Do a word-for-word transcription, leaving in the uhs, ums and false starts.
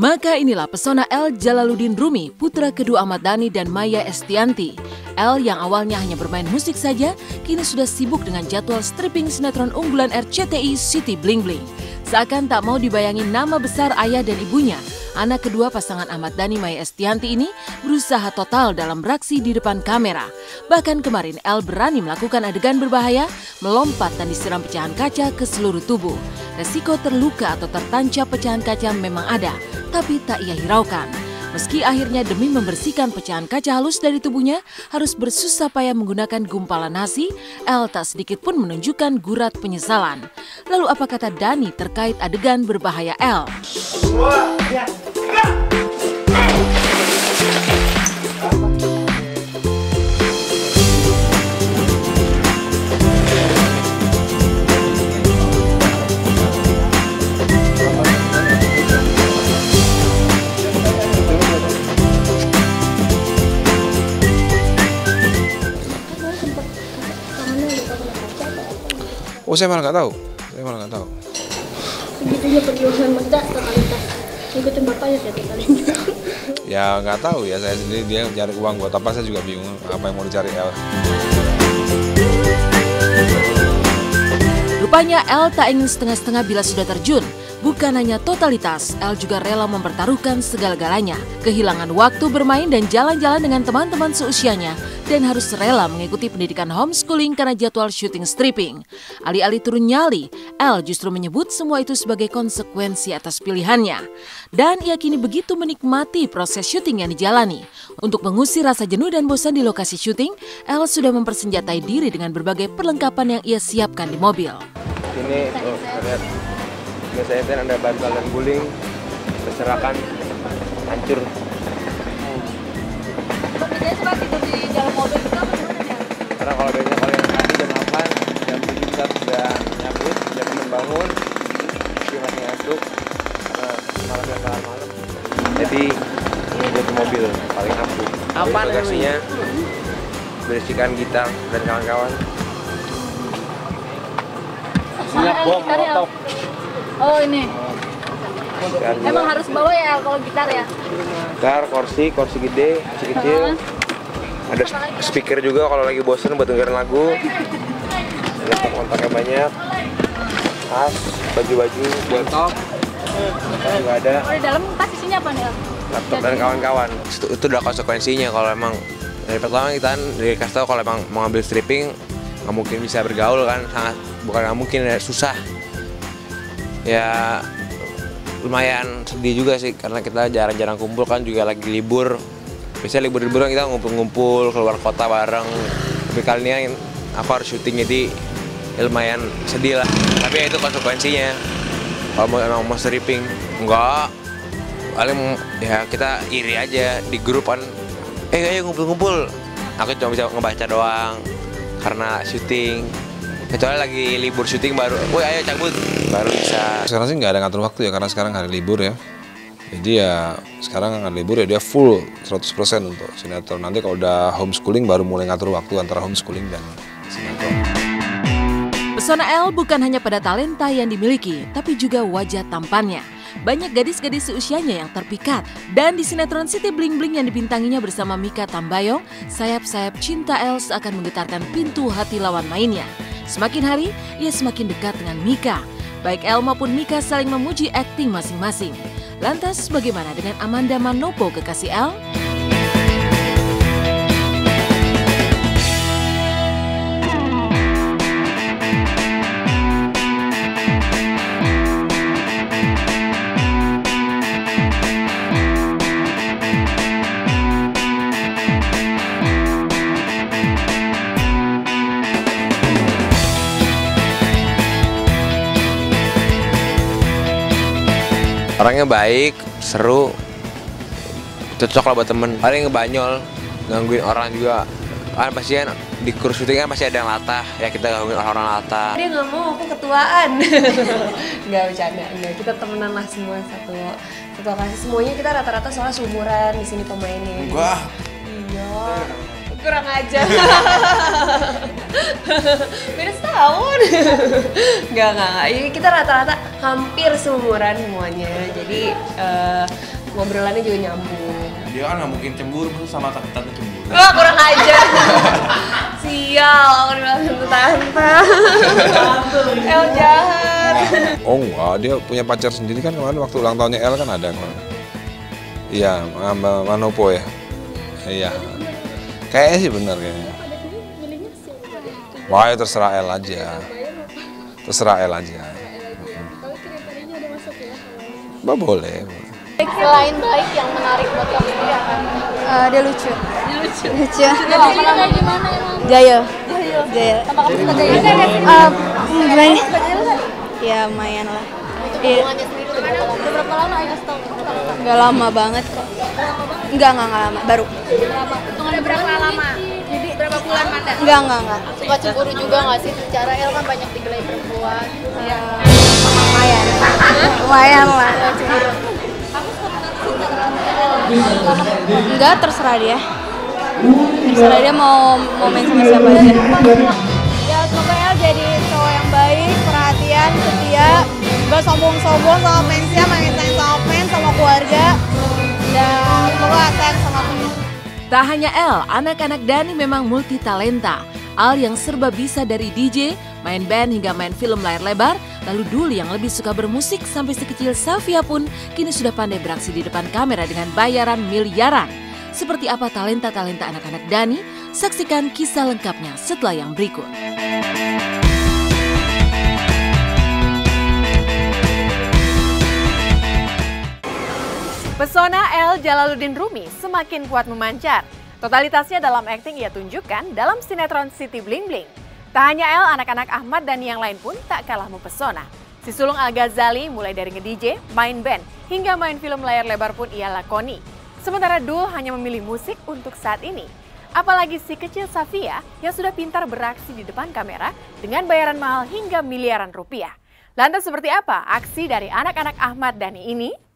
Maka inilah pesona El Jalaluddin Rumi, putra kedua Ahmad Dhani dan Maya Estianti. El yang awalnya hanya bermain musik saja, kini sudah sibuk dengan jadwal stripping sinetron unggulan R C T I Siti Bling Bling. Seakan tak mau dibayangin nama besar ayah dan ibunya, anak kedua pasangan Ahmad Dhani Maya Estianti ini berusaha total dalam beraksi di depan kamera. Bahkan kemarin El berani melakukan adegan berbahaya, melompat dan disiram pecahan kaca ke seluruh tubuh. Resiko terluka atau tertancap pecahan kaca memang ada, tapi tak ia hiraukan. Meski akhirnya demi membersihkan pecahan kaca halus dari tubuhnya harus bersusah payah menggunakan gumpalan nasi, El tak sedikit pun menunjukkan gurat penyesalan. Lalu apa kata Dhani terkait adegan berbahaya El? Oh, saya malah nggak tahu, saya malah nggak tahu. Begitunya perjuangan meledak totalitas, ikutin bapaknya saya totalitas. Ya nggak tahu ya, saya sendiri dia cari uang buat apa saya juga bingung apa yang mau dicari El. Rupanya El tak ingin setengah-setengah bila sudah terjun. Bukan hanya totalitas, El juga rela mempertaruhkan segala-galanya. Kehilangan waktu bermain dan jalan-jalan dengan teman-teman seusianya. Dan harus rela mengikuti pendidikan homeschooling karena jadwal syuting stripping. Alih-alih turun nyali, El justru menyebut semua itu sebagai konsekuensi atas pilihannya. Dan ia kini begitu menikmati proses syuting yang dijalani. Untuk mengusir rasa jenuh dan bosan di lokasi syuting, El sudah mempersenjatai diri dengan berbagai perlengkapan yang ia siapkan di mobil. Ini, oh, saya kan ada bantal dan guling, berserakan, hancur. Pembedanya sempat tidur di dalam mobil itu apa sebenarnya? Karena kalau biasanya kalau yang nanti jam delapan, jam tujuh kita sudah nyabut, jam enam bangun, jadi masih ngantuk, malam dan malam-malam. Jadi buat mobil paling ampuh. Apa bagasinya? Berisikan gitar dan kawan-kawan. Isinya bom, molotov. Oh ini, oh, emang harus bawa ya kalau gitar ya? Gitar, kursi, kursi gede, kecil-kecil. Ada speaker juga kalau lagi bosen buat dengerin lagu. Ada kontaknya banyak. Tas, baju-baju, buat top. Juga ada. Oh, di dalam tas isinya apa nih? Laptop dan kawan-kawan. Itu, itu udah konsekuensinya kalau emang dari pertama kita dikasih tahu kalau emang mau ambil stripping nggak mungkin bisa bergaul kan, sangat bukan nggak mungkin, susah. Ya lumayan sedih juga sih karena kita jarang-jarang kumpul kan, juga lagi libur. Biasanya libur-liburan kita ngumpul-ngumpul keluar kota bareng. Tapi kali ini aku harus syuting jadi ya lumayan sedih lah. Tapi ya itu konsekuensinya. Kalau mau emang mau stripping enggak. Paling ya kita iri aja di grup kan. Eh kayaknya ngumpul-ngumpul. Aku cuma bisa ngebaca doang karena syuting. Kecuali lagi libur syuting baru, woi ayo cabut, baru bisa. Sekarang sih nggak ada ngatur waktu ya, karena sekarang hari libur ya. Jadi ya sekarang hari libur ya dia full seratus persen untuk sinetron. Nanti kalau udah homeschooling baru mulai ngatur waktu antara homeschooling dan sinetron. Pesona El bukan hanya pada talenta yang dimiliki, tapi juga wajah tampannya. Banyak gadis-gadis seusianya yang terpikat. Dan di sinetron Siti Bling Bling yang dibintanginya bersama Mika Tambayong, sayap-sayap cinta El seakan menggetarkan pintu hati lawan mainnya. Semakin hari, ia semakin dekat dengan Mika. Baik El maupun Mika saling memuji akting masing-masing. Lantas bagaimana dengan Amanda Manopo, kekasih El? Orangnya baik, seru, cocok lah buat temen. Paling ngebanyol, gangguin orang juga. Kan pasti kan di kursus syuting kan pasti ada yang latah, ya kita gangguin orang-orang latah. Dia nggak mau, aku ketuaan. Nggak, bercanda, enggak. Kita temenan lah semua satu, satu kasih. Semuanya kita rata-rata soalnya seumuran di sini pemainnya. Wah. Iya. Kurang aja. Beda setahun. Enggak, enggak, enggak. Kita rata-rata hampir seumuran semuanya. Jadi uh, ngobrolannya juga nyambung. Dia kan nggak mungkin cemburu, terus sama tante-tante cemburu. Wah, kurang aja. Sial, aku dibilang tante-tante. El jahat. Oh enggak, dia punya pacar sendiri kan kemarin waktu ulang tahunnya El kan ada kan. Iya, Amanda Manopo ya. Iya. Kayaknya sih bener kayaknya. Wah, ya terserah El aja. Terserah El aja. Kalau kira-kiranya ada masuk ya? Bah, boleh. Selain baik yang menarik buat kamu dia apa? Uh, dia lucu. Dia lucu. Lucu. Gayanya gimana emang? Gaya. Gaya. Gaya. Tambah kamu suka gaya? Eh, gimana? Ya, lumayan lah. Iya. Udah berapa lama Ayu setahun? Enggak lama banget kok. Enggak, enggak lama, baru. Udah berapa lama? Jadi berapa bulan mandat? Enggak, enggak, enggak. Suka cemburu juga enggak sih? Secara El kan banyak digelai perempuan. Iya. Lumayan. Lumayan lah. Enggak, terserah dia. Terserah dia mau mau main sama siapa aja. Ya semoga El jadi cowok yang baik, perhatian, setia, gak sombong-sombong sama fansnya, main sayang sama fans, sama keluarga, dan semoga sayang sama temen. Tak hanya El, anak-anak Dhani memang multi talenta. Al yang serba bisa dari D J, main band hingga main film layar lebar, lalu Dul yang lebih suka bermusik sampai sekecil Safia pun kini sudah pandai beraksi di depan kamera dengan bayaran miliaran. Seperti apa talenta-talenta anak-anak Dhani? Saksikan kisah lengkapnya setelah yang berikut. Pesona El Jalaluddin Rumi semakin kuat memancar. Totalitasnya dalam akting ia tunjukkan dalam sinetron Siti Bling Bling. Tak hanya El, anak-anak Ahmad dan yang lain pun tak kalah mempesona. Si sulung Al Ghazali mulai dari nge-D J, main band, hingga main film layar lebar pun ia lakoni. Sementara Dul hanya memilih musik untuk saat ini. Apalagi si kecil Safia yang sudah pintar beraksi di depan kamera dengan bayaran mahal hingga miliaran rupiah. Lantas seperti apa aksi dari anak-anak Ahmad Dhani ini?